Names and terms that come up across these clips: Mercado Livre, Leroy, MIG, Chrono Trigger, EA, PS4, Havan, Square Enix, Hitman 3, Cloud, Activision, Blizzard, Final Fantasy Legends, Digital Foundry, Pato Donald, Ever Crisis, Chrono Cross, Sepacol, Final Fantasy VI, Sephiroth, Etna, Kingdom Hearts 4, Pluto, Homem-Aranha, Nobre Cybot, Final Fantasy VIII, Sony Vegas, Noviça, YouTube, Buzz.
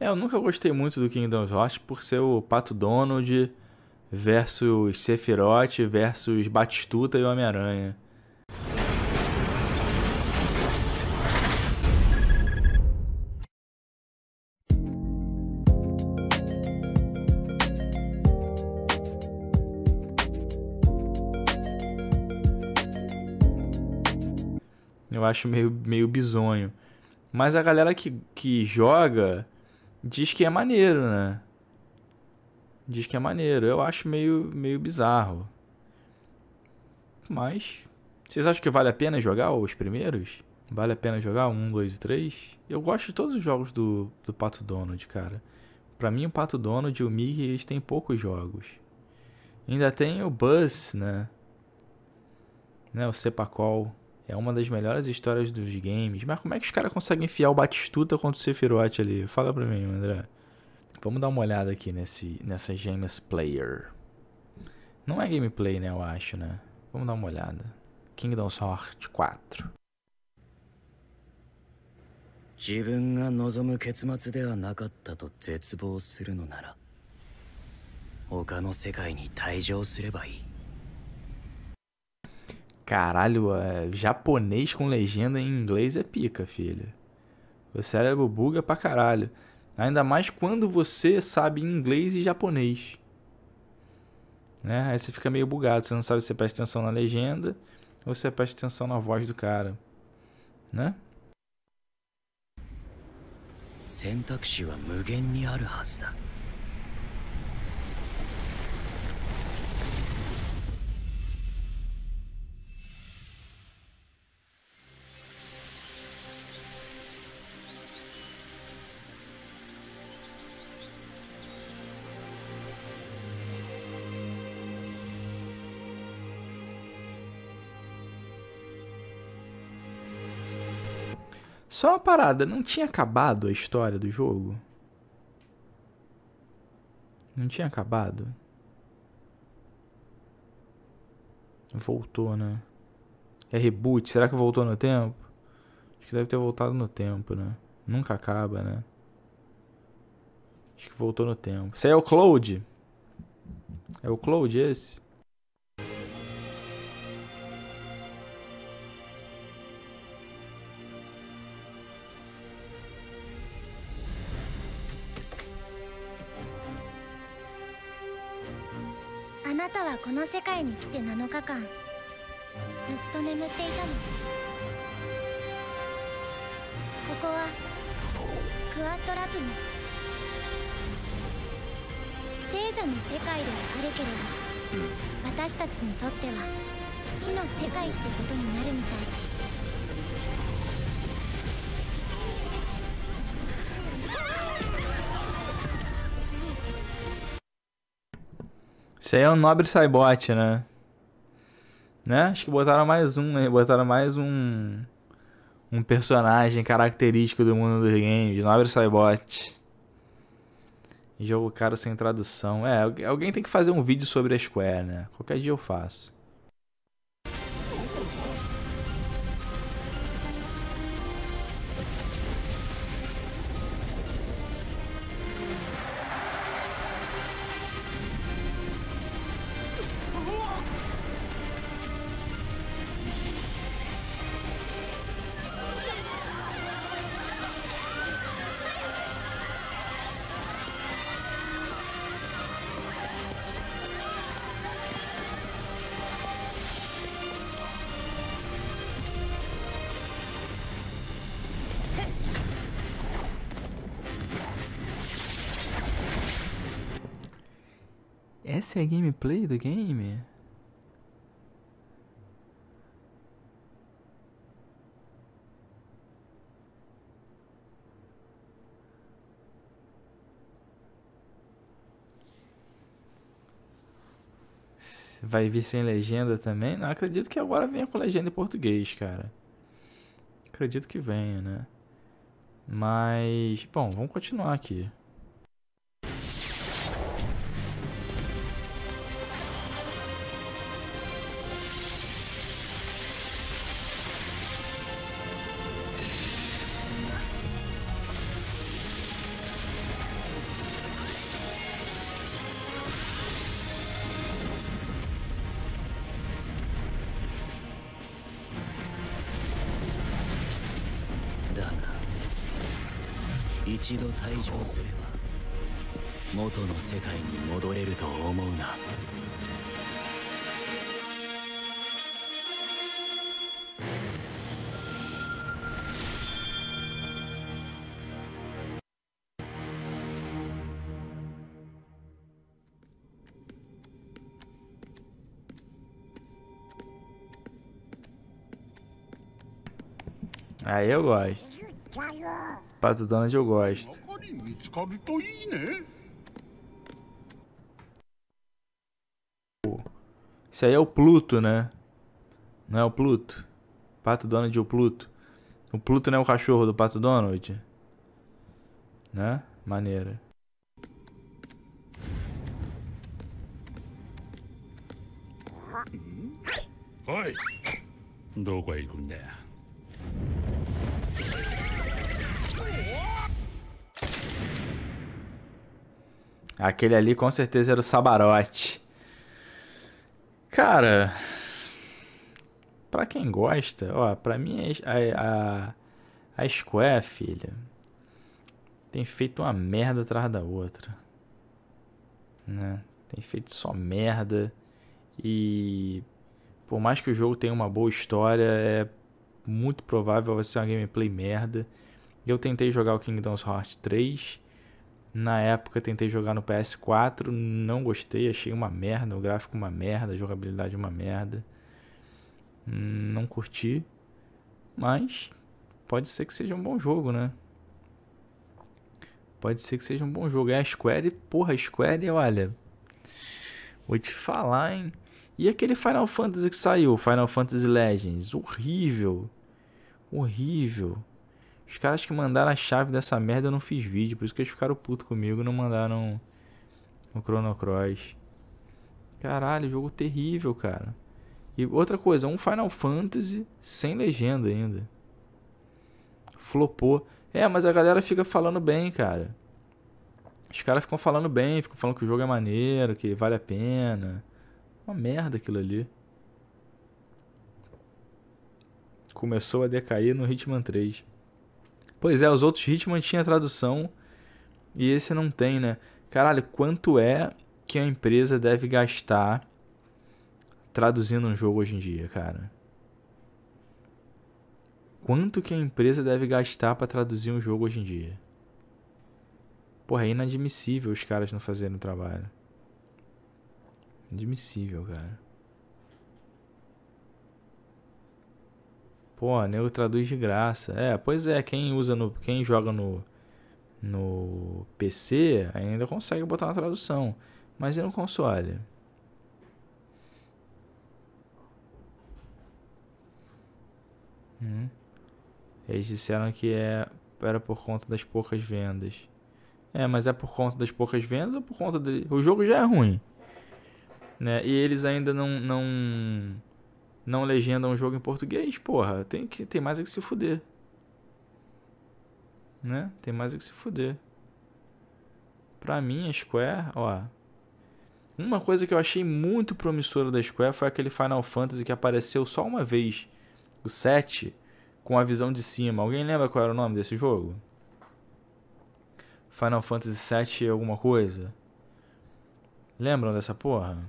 É, eu nunca gostei muito do Kingdom Hearts por ser o Pato Donald versus Sephiroth versus Batistuta e Homem-Aranha. Eu acho meio bizonho. Mas a galera que joga diz que é maneiro, né? Diz que é maneiro. Eu acho meio bizarro. Mas vocês acham que vale a pena jogar os primeiros? Vale a pena jogar 1, 2 e 3? Eu gosto de todos os jogos do Pato Donald, cara. Pra mim, o Pato Donald e o MIG, eles têm poucos jogos. Ainda tem o Buzz, né? O Sepacol. É uma das melhores histórias dos games. Mas como é que os caras conseguem enfiar o Batistuta contra o Sephiroth ali? Fala pra mim, André. Vamos dar uma olhada aqui nessa James Player. Não é gameplay, né? Eu acho, né? Vamos dar uma olhada. Kingdom Hearts 4. Caralho, japonês com legenda em inglês é pica, filho. O cérebro buga pra caralho. Ainda mais quando você sabe inglês e japonês. Né? Aí você fica meio bugado. Você não sabe se você presta atenção na legenda ou se você presta atenção na voz do cara. Né? Só uma parada, não tinha acabado a história do jogo? Não tinha acabado? Voltou, né? É reboot, será que voltou no tempo? Acho que deve ter voltado no tempo, né? Nunca acaba, né? Acho que voltou no tempo. Esse aí é o Cloud? É o Cloud esse? Isso aí é o Nobre Cybot, né? Acho que botaram mais um, né? Botaram mais um personagem característico do mundo dos games. Nobre Cybot. Jogo caro sem tradução. É, alguém tem que fazer um vídeo sobre a Square, né? Qualquer dia eu faço. Essa é a gameplay do game? Vai vir sem legenda também? Não, acredito que agora venha com legenda em português, cara. Acredito que venha, né? Mas, bom, vamos continuar aqui. Aí eu gosto. Pato Donald eu gosto. Isso aí é o Pluto, né? Não é o Pluto? Pato Donald e o Pluto. O Pluto não é o cachorro do Pato Donald? Né? Maneira. Oi. Aquele ali com certeza era o Sabarote. Cara, pra quem gosta, ó, pra mim a Square, filha, tem feito uma merda atrás da outra, né? Tem feito só merda. E por mais que o jogo tenha uma boa história, é muito provável vai ser uma gameplay merda. Eu tentei jogar o Kingdom Hearts 3. Na época tentei jogar no PS4, não gostei, achei uma merda, o gráfico uma merda, a jogabilidade uma merda. Não curti, mas pode ser que seja um bom jogo, né? Pode ser que seja um bom jogo. É a Square, porra, a Square, olha, vou te falar, hein? E aquele Final Fantasy que saiu, Final Fantasy Legends, horrível, horrível. Os caras que mandaram a chave dessa merda eu não fiz vídeo, por isso que eles ficaram putos comigo, não mandaram o Chrono Cross. Caralho, jogo terrível, cara. E outra coisa, um Final Fantasy sem legenda ainda. Flopou. É, mas a galera fica falando bem, cara. Os caras ficam falando bem, ficam falando que o jogo é maneiro, que vale a pena. Uma merda aquilo ali. Começou a decair no Hitman 3. Pois é, os outros Hitman tinha tradução e esse não tem, né? Caralho, quanto é que a empresa deve gastar traduzindo um jogo hoje em dia, cara? Quanto que a empresa deve gastar pra traduzir um jogo hoje em dia? Porra, é inadmissível os caras não fazerem o trabalho. Inadmissível, cara. Pô, nego traduz de graça. É, pois é, quem joga no PC ainda consegue botar uma tradução, mas e no console? Eles disseram que era por conta das poucas vendas. É, mas é por conta das poucas vendas ou por conta de... O jogo já é ruim, né? E eles ainda não legendam um jogo em português, porra, tem mais é que se fuder, né? Tem mais é que se fuder. Pra mim, a Square, ó, uma coisa que eu achei muito promissora da Square foi aquele Final Fantasy que apareceu só uma vez, o 7, com a visão de cima. Alguém lembra qual era o nome desse jogo? Final Fantasy VII alguma coisa? Lembram dessa porra?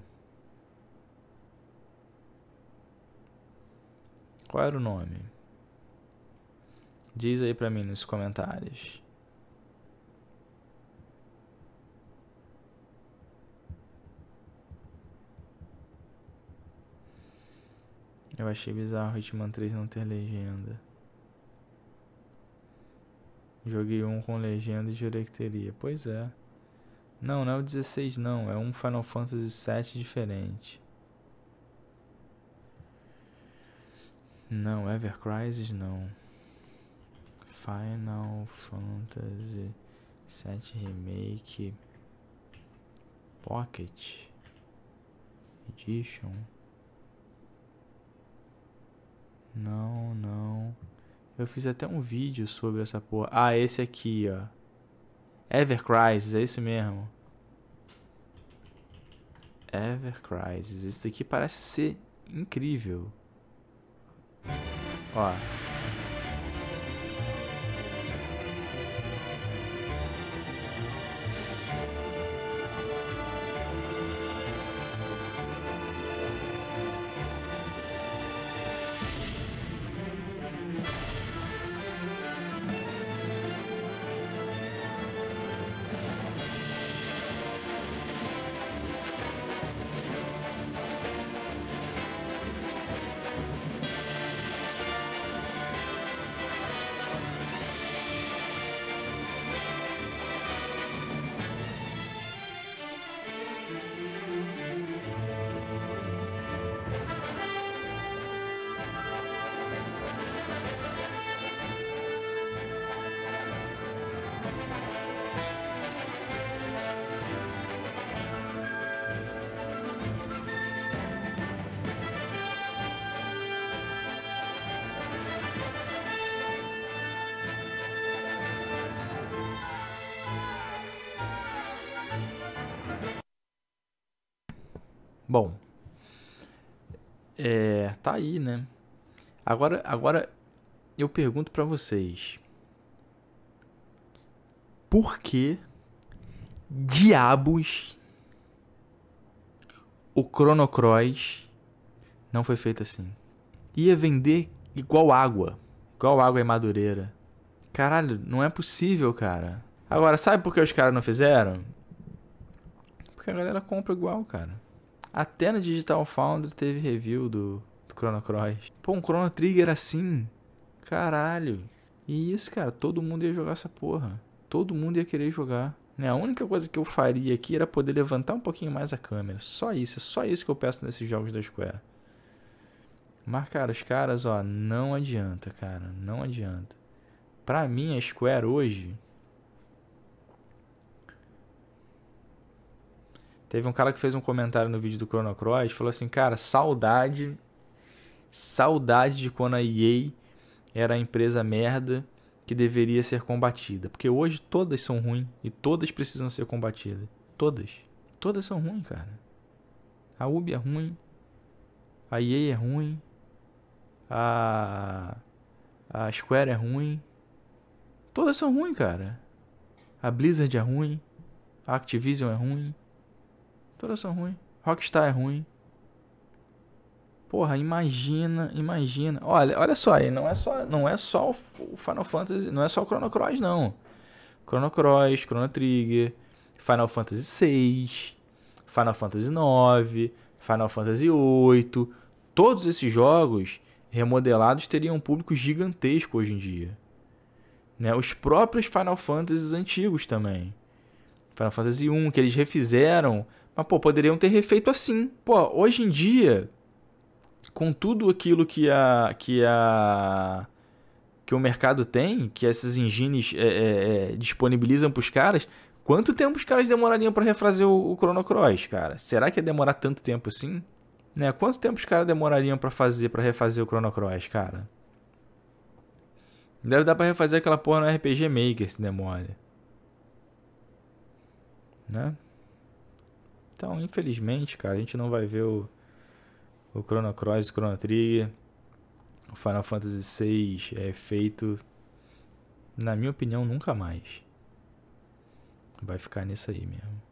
Qual era o nome? Diz aí pra mim nos comentários. Eu achei bizarro o Hitman 3 não ter legenda. Joguei um com legenda e jurei que teria. Pois é. Não, não é o 16 não. É um Final Fantasy VII diferente. Não, Ever Crisis não. Final Fantasy VII Remake Pocket Edition. Não, não. Eu fiz até um vídeo sobre essa porra. Ah, esse aqui, ó. Ever Crisis, é isso mesmo. Ever Crisis. Esse daqui parece ser incrível. Ó. Bom, tá aí, né? Agora eu pergunto pra vocês, por que diabos o Chrono Cross não foi feito assim? Ia vender igual água em Madureira. Caralho, não é possível, cara. Agora, sabe por que os caras não fizeram? Porque a galera compra igual, cara. Até no Digital Foundry teve review do Chrono Cross. Pô, um Chrono Trigger assim? Caralho. E isso, cara, todo mundo ia jogar essa porra. Todo mundo ia querer jogar. Né? A única coisa que eu faria aqui era poder levantar um pouquinho mais a câmera. Só isso. É só isso que eu peço nesses jogos da Square. Mas, cara, os caras, ó, não adianta, cara. Não adianta. Pra mim, a Square hoje... Teve um cara que fez um comentário no vídeo do Chrono Cross, falou assim, cara, saudade, saudade de quando a EA era a empresa merda que deveria ser combatida. Porque hoje todas são ruins e todas precisam ser combatidas. Todas. Todas são ruins, cara. A Ubi é ruim, a EA é ruim, a Square é ruim. Todas são ruins, cara. A Blizzard é ruim, a Activision é ruim. Todas são ruins. Rockstar é ruim. Porra, imagina. Olha só aí, não é só o Final Fantasy, não é só o Chrono Cross, não. Chrono Cross, Chrono Trigger, Final Fantasy VI, Final Fantasy IX, Final Fantasy VIII. Todos esses jogos remodelados teriam um público gigantesco hoje em dia. Né? Os próprios Final Fantasies antigos também. Final Fantasy I, que eles refizeram... Mas, pô, poderiam ter refeito assim. Pô, hoje em dia, com tudo aquilo que o mercado tem, que essas engines disponibilizam para os caras, quanto tempo os caras demorariam para refazer o Chrono Cross, cara? Será que ia demorar tanto tempo assim? Né? Quanto tempo os caras demorariam para refazer o Chrono Cross, cara? Deve dar para refazer aquela porra no RPG Maker, se demora. Né? Então, infelizmente, cara, a gente não vai ver o Chrono Cross, o Chrono Trigger, o Final Fantasy VI feito, na minha opinião, nunca mais. Vai ficar nisso aí mesmo.